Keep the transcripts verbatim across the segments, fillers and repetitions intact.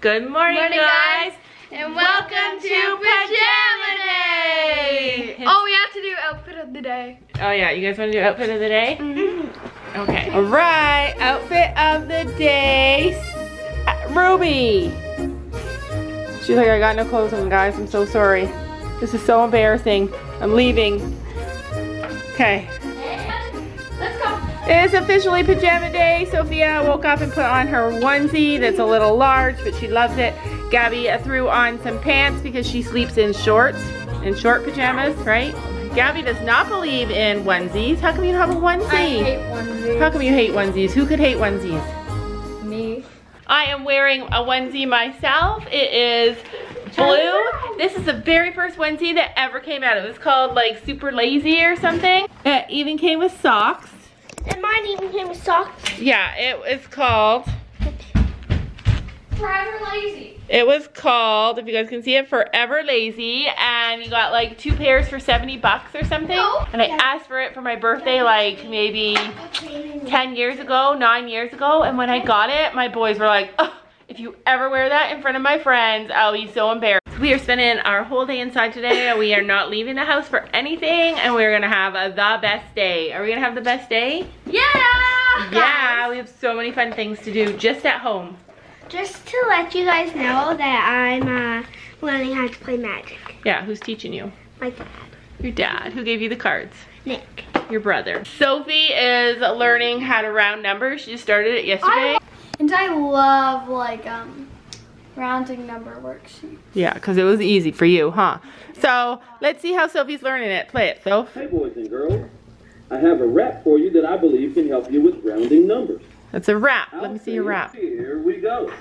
Good morning, morning guys, guys, and welcome, welcome to, to Pajama Day. Day! Oh, we have to do outfit of the day. Oh yeah, you guys want to do outfit of the day? Mm-hmm. Okay. Alright, outfit of the day, Ruby! She's like, I got no clothes on, guys, I'm so sorry. This is so embarrassing. I'm leaving. Okay. It's officially pajama day. Sophia woke up and put on her onesie that's a little large, but she loves it. Gabby threw on some pants because she sleeps in shorts, in short pajamas, right? Gabby does not believe in onesies. How come you don't have a onesie? I hate onesies. How come you hate onesies? Who could hate onesies? Me. I am wearing a onesie myself. It is blue. This is the very first onesie that ever came out. It was called like Super Lazy or something. It even came with socks. And mine even came with socks. Yeah, it was called Forever Lazy. It was called, if you guys can see it, Forever Lazy. And you got like two pairs for seventy bucks or something. No. And I yeah. asked for it for my birthday like maybe ten years ago, nine years ago. And when I got it, my boys were like, oh, if you ever wear that in front of my friends, I'll be so embarrassed. We are spending our whole day inside today. We are not leaving the house for anything, and we're gonna have a, the best day. Are we gonna have the best day? Yeah! Yeah, we have so many fun things to do just at home. Just to let you guys know that I'm uh, learning how to play magic. Yeah, who's teaching you? My dad. Your dad. Who gave you the cards? Nick. Your brother. Sophie is learning how to round numbers. She just started it yesterday. I and I love like um. rounding number worksheets. Yeah, because it was easy for you, huh? So, let's see how Sophie's learning it. Play it, Soph. Hey, boys and girls. I have a rap for you that I believe can help you with rounding numbers. That's a rap. Let I'll me see your rap. Here we go.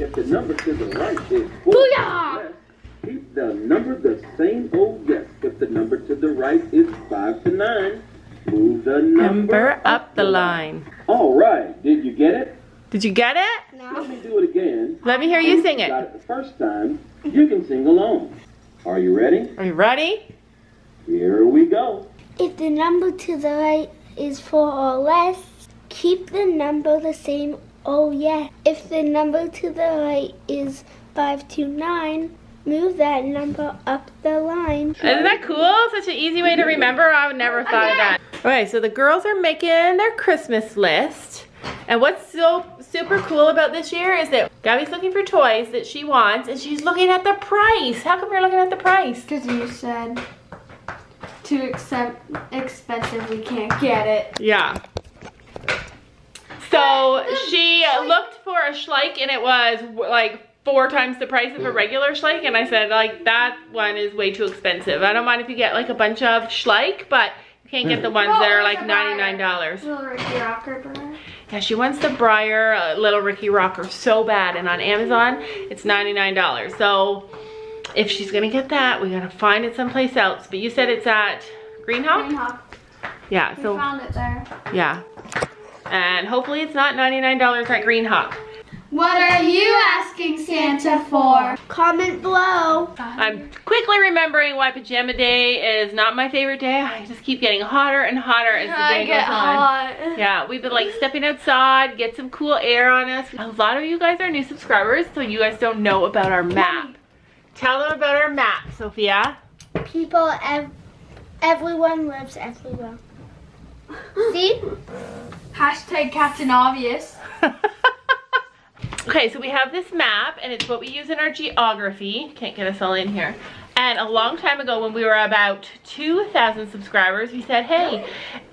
If the number to the right is four, left, keep the number the same old guess. If the number to the right is five to nine, move the number, number up, up the line. line. All right. Did you get it? Did you get it? No. Let me do it again. Let me hear you sing it. If you got it the first time, you can sing along. Are you ready? Are you ready? Here we go. If the number to the right is four or less, keep the number the same, oh yes. If the number to the right is five to nine, move that number up the line. Isn't that cool? Such an easy way to remember. I would never thought okay. of that. Alright, so the girls are making their Christmas list. And what's so super cool about this year is that Gabby's looking for toys that she wants, and she's looking at the price. How come you're looking at the price? Because you said too expensive, we can't get it. Yeah. So she looked for a Schleich, and it was like four times the price of a regular Schleich, and I said, like, that one is way too expensive. I don't mind if you get like a bunch of Schleich, but you can't get the ones that are like ninety-nine dollars. Little Ricky Rocker Breyer. Yeah, she wants the Breyer uh, Little Ricky Rocker so bad, and on Amazon, it's ninety-nine dollars. So, if she's gonna get that, we gotta find it someplace else. But you said it's at Greenhawk? Greenhawk. Yeah, we so. We found it there. Yeah. And hopefully it's not ninety-nine dollars at Greenhawk. What are you asking Santa for? Comment below. I'm quickly remembering why pajama day is not my favorite day. I just keep getting hotter and hotter as the day goes on. Yeah, we've been like stepping outside, get some cool air on us. A lot of you guys are new subscribers, so you guys don't know about our map. Tell them about our map, Sophia. People, ev everyone lives everywhere. See? Hashtag Captain Obvious. Okay, so we have this map, and it's what we use in our geography. Can't get us all in here. And a long time ago, when we were about two thousand subscribers, we said, hey,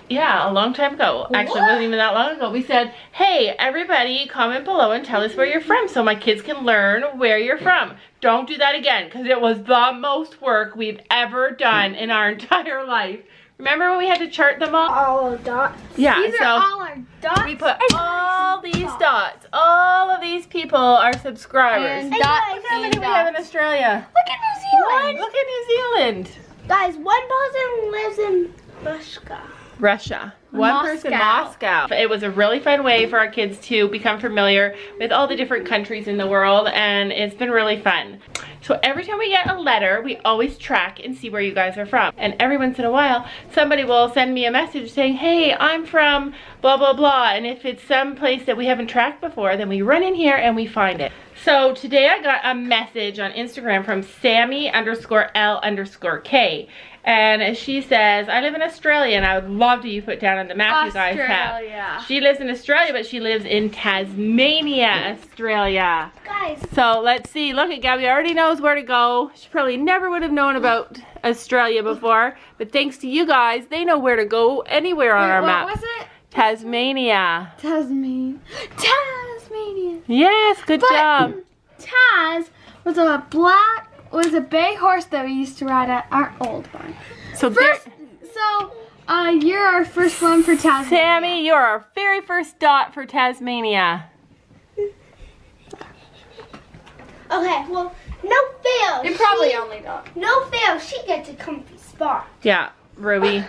yeah, a long time ago. Actually, what? It wasn't even that long ago. We said, hey, everybody, comment below and tell us where you're from so my kids can learn where you're from. Don't do that again, because it was the most work we've ever done in our entire life. Remember when we had to chart them all? All our dots. Yeah, these so are all our dots. We put all these dots. dots. All of these people are subscribers. And and dots, guys, how many dots. we have in Australia? Look at New Zealand. What? Look at New Zealand. Guys, one person lives in Russia. Russia. One Moscow. person in Moscow. It was a really fun way for our kids to become familiar with all the different countries in the world, and it's been really fun. So every time we get a letter, we always track and see where you guys are from. And every once in a while, somebody will send me a message saying, hey, I'm from blah, blah, blah. And if it's some place that we haven't tracked before, then we run in here and we find it. So today I got a message on Instagram from Sammy underscore L underscore K. And she says, I live in Australia and I would love to you put down on the map you guys have. She lives in Australia, but she lives in Tasmania, Australia. Guys. So let's see. Look at Gabby already knows where to go. She probably never would have known about Australia before. But thanks to you guys, they know where to go anywhere on Wait, our what map. What was it? Tasmania. Tasmania. Tasmania. Yes, good but, job. Taz was a black... was a bay horse that we used to ride at our old barn. So, first, so uh, you're our first one for Tasmania. Sammy, you're our very first dot for Tasmania. Okay, well, no fail. You're probably she, only dot. No fail, she gets a comfy spot. Yeah, Ruby,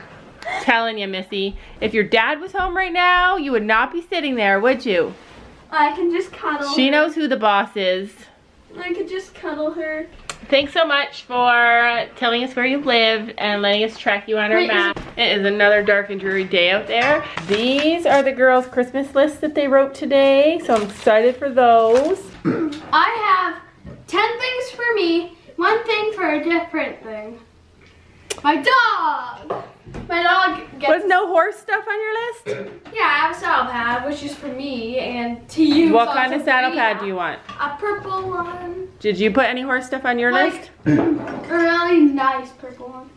telling you, Missy, if your dad was home right now, you would not be sitting there, would you? I can just cuddle She her. knows who the boss is. I could just cuddle her. Thanks so much for telling us where you live and letting us track you on our Wait, map. It is another dark and dreary day out there. These are the girls' Christmas lists that they wrote today, so I'm excited for those. I have ten things for me, one thing for a different thing. My dog! My dog gets... Was no horse stuff on your list? Yeah, I have a saddle pad, which is for me and to you. What kind of saddle pad do you want? A purple one. Did you put any horse stuff on your like, list? A really nice purple one.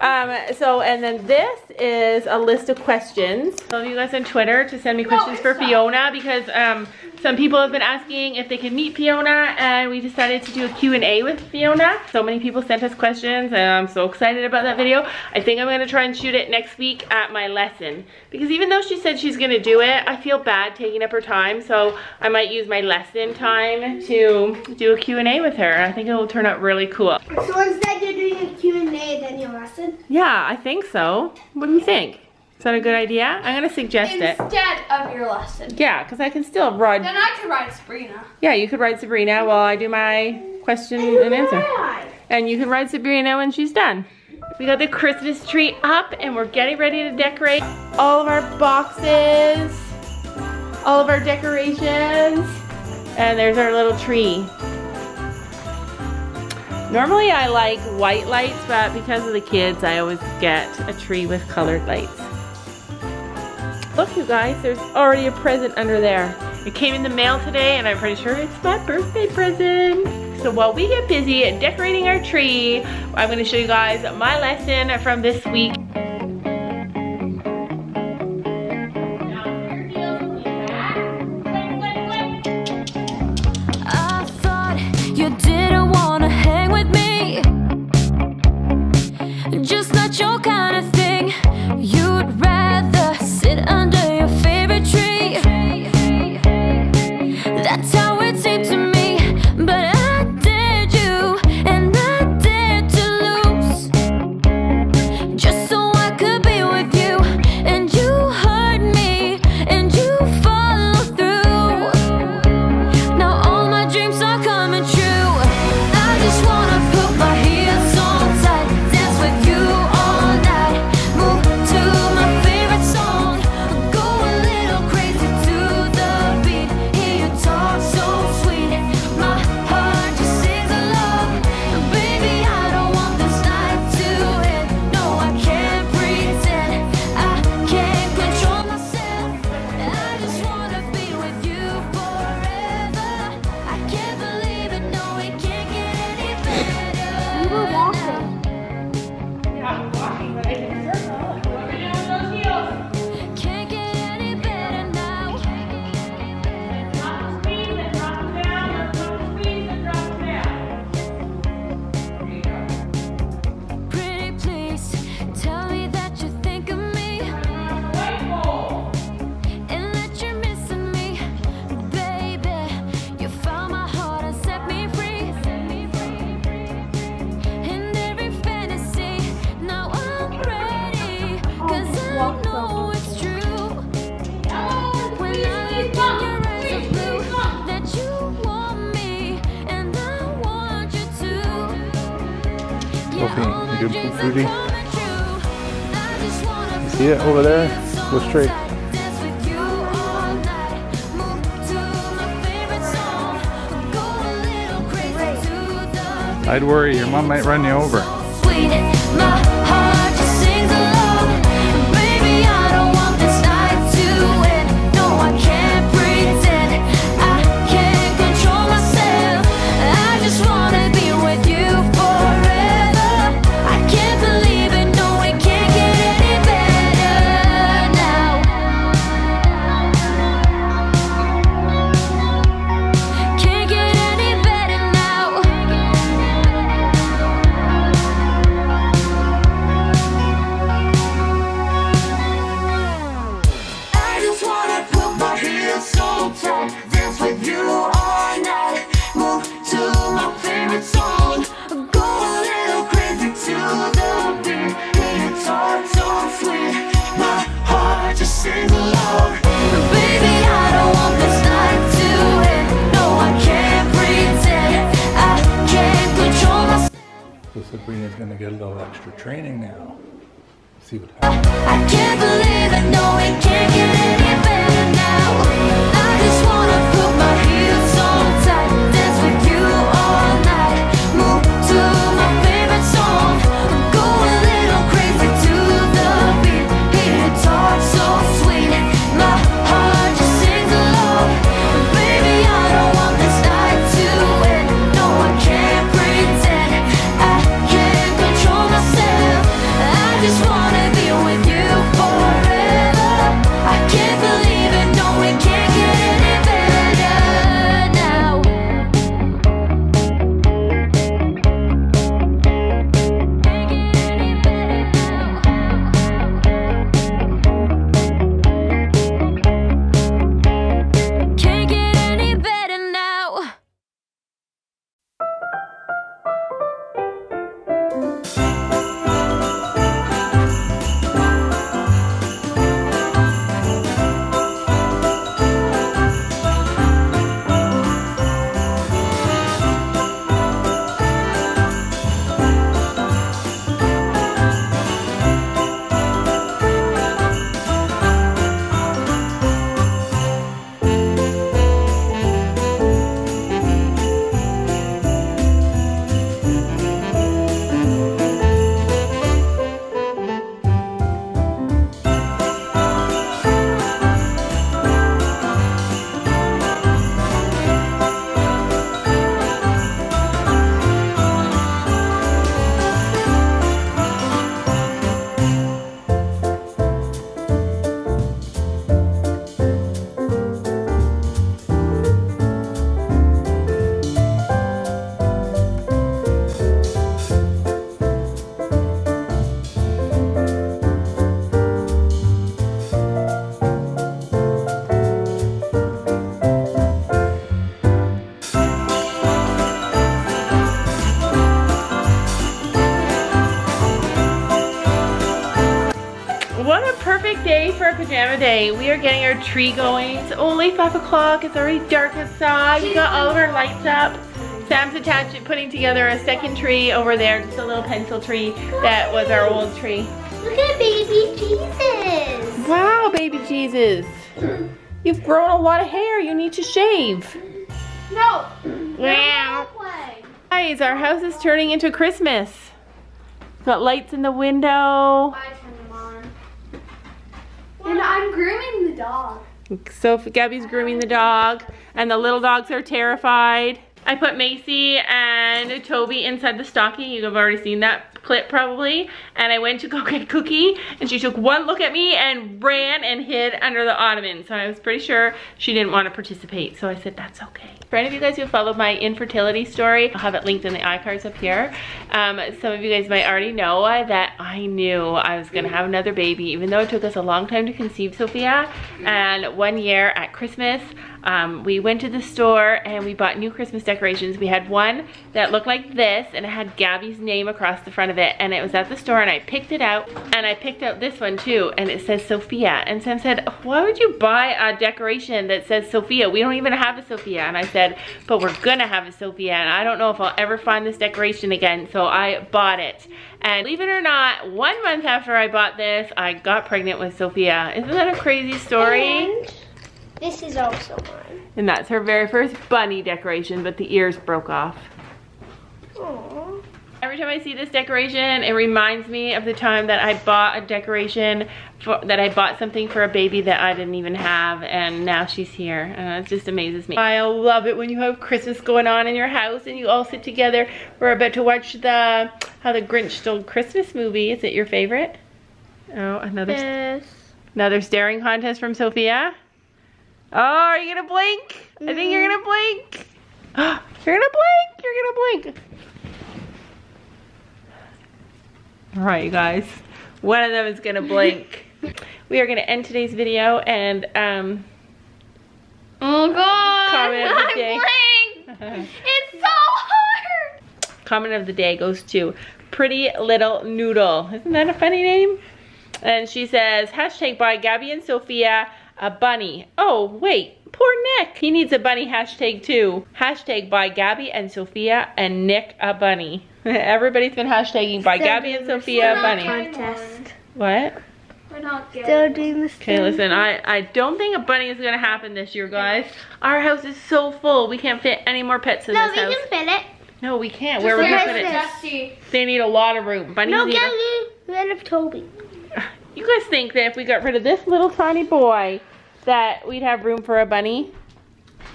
Um, so, and then this is a list of questions. Some of you guys on Twitter to send me questions no, for not. Fiona because um, some people have been asking if they could meet Fiona and we decided to do a Q and A with Fiona. So many people sent us questions and I'm so excited about that video. I think I'm going to try and shoot it next week at my lesson because even though she said she's going to do it, I feel bad taking up her time. So I might use my lesson time to do a Q and A with her. I think it will turn out really cool. So instead you're doing a Q and A then your lesson? Yeah, I think so. What do you think? Is that a good idea? I'm going to suggest Instead it. Instead of your lesson. Yeah, because I can still ride. Then I could ride Sabrina. Yeah, you could ride Sabrina while I do my question and, and answer. Ride. And you can ride Sabrina when she's done. We got the Christmas tree up and we're getting ready to decorate all of our boxes, all of our decorations, and there's our little tree. Normally I like white lights, but because of the kids, I always get a tree with colored lights. Look, you guys, there's already a present under there. It came in the mail today, and I'm pretty sure it's my birthday present. So while we get busy decorating our tree, I'm gonna show you guys my lesson from this week. Ruby. You see it over there? Go straight. I'd worry, your mom might run you over. Sabrina's gonna get a little extra training now. See what happens. I can't believe it, no, it can't get any better now. I just wanna put my heels on tight, dance with you all night, move to my favorite song, go a little crazy to the beat, hear it talk so sweet, my heart just sings along. Baby, I don't want this night to end. No, I can't pretend. Pajama day. We are getting our tree going. It's only five o'clock. It's already dark outside. We got all of our lights up. Sam's attached to putting together a second tree over there. Just a little pencil tree that was our old tree. Look at baby Jesus. Wow, baby Jesus. You've grown a lot of hair. You need to shave. No. Wow. Guys, our house is turning into Christmas. Got lights in the window. And I'm grooming the dog. So Gabby's grooming the dog, and the little dogs are terrified. I put Macy and Toby inside the stocking. You have already seen that clip probably. And I went to go get Cookie, and she took one look at me and ran and hid under the ottoman. So I was pretty sure she didn't want to participate. So I said, that's okay. For any of you guys who followed my infertility story, I'll have it linked in the iCards up here. Um, some of you guys might already know that I knew I was gonna have another baby, even though it took us a long time to conceive Sophia. And one year at Christmas, um, we went to the store and we bought new Christmas decorations. We had one that looked like this, and it had Gabby's name across the front of it. And it was at the store, and I picked it out, and I picked out this one too, and it says Sophia. And Sam said, why would you buy a decoration that says Sophia? We don't even have a Sophia. And I said, but we're gonna have a Sophia, and I don't know if I'll ever find this decoration again, so I bought it. And believe it or not, one month after I bought this, I got pregnant with Sophia. Isn't that a crazy story? And this is also mine. And that's her very first bunny decoration, but the ears broke off. Aww. Every time I see this decoration, it reminds me of the time that I bought a decoration, for, that I bought something for a baby that I didn't even have, and now she's here. Uh, it just amazes me. I love it when you have Christmas going on in your house and you all sit together. We're about to watch the How the Grinch Stole Christmas movie. Is it your favorite? Oh, another, yes. another staring contest from Sophia. Oh, are you gonna blink? Mm-hmm. I think you're gonna blink. You're gonna blink, you're gonna blink. All right, you guys, one of them is gonna blink. We are gonna end today's video and um oh god, comment of the day. It's so hard. Comment of the day goes to Pretty Little Noodle. Isn't that a funny name? And she says, hashtag by Gabby and Sophia, a bunny. Oh wait, poor Nick, he needs a bunny hashtag too. Hashtag by Gabby and Sophia and Nick a bunny. Everybody's been hashtagging by Gabby and Sophia bunny. Contest. What? We're not good. Still doing this. Okay, listen, I, I don't think a bunny is going to happen this year, guys. Our house is so full. We can't fit any more pets in no, this house. No, we can fit it. No, we can't. Just Where we're going to put it? Dusty. They need a lot of room. Bunnies no, need get rid of Toby. You guys think that if we got rid of this little tiny boy, that we'd have room for a bunny?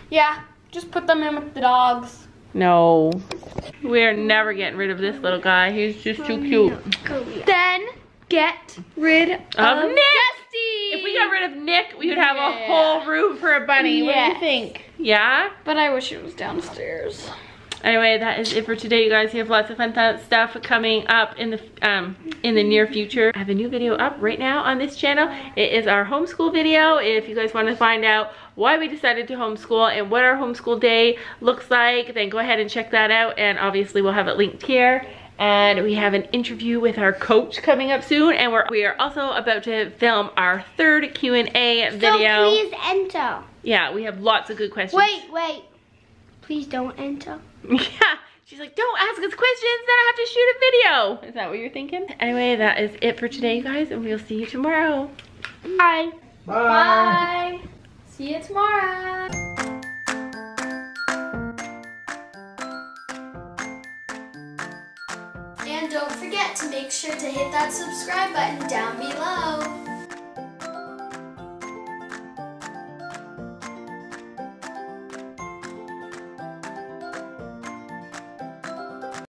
Yeah, just put them in with the dogs. No. We're never getting rid of this little guy. He's just too cute. Then get rid of, of Nick. Dusty. If we got rid of Nick, we would have yeah. a whole room for a bunny. Yes. What do you think? Yeah? But I wish it was downstairs. Anyway, that is it for today, you guys. We have lots of fun stuff coming up in the um in the near future. I have a new video up right now on this channel. It is our homeschool video. If you guys want to find out why we decided to homeschool and what our homeschool day looks like, then go ahead and check that out. And obviously we'll have it linked here. And we have an interview with our coach coming up soon. And we're, we are also about to film our third Q and A video. So please enter. Yeah, we have lots of good questions. Wait, wait. Please don't enter. Yeah, she's like, don't ask us questions, then I have to shoot a video. Is that what you're thinking? Anyway, that is it for today, you guys, and we'll see you tomorrow. Bye. Bye. Bye. See you tomorrow. And don't forget to make sure to hit that subscribe button down below.